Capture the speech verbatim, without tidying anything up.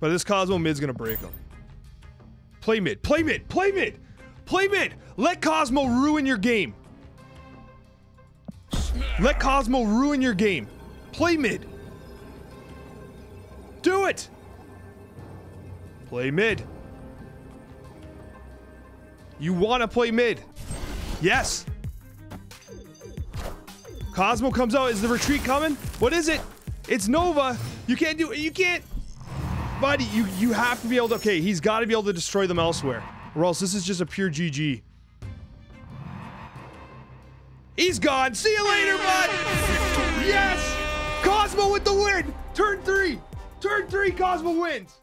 But this Cosmo mid's gonna break him. Play mid, play mid, play mid, play mid. Let Cosmo ruin your game. Let Cosmo ruin your game. Play mid. Do it. Play mid. You want to play mid. Yes. Cosmo comes out. Is the retreat coming? What is it? It's Nova. You can't do it. You can't. Buddy, you, you have to be able to... Okay, he's got to be able to destroy them elsewhere. Or else this is just a pure G G. He's gone. See you later, bud. Yes. Cosmo with the win. Turn three. Turn three, Cosmo wins.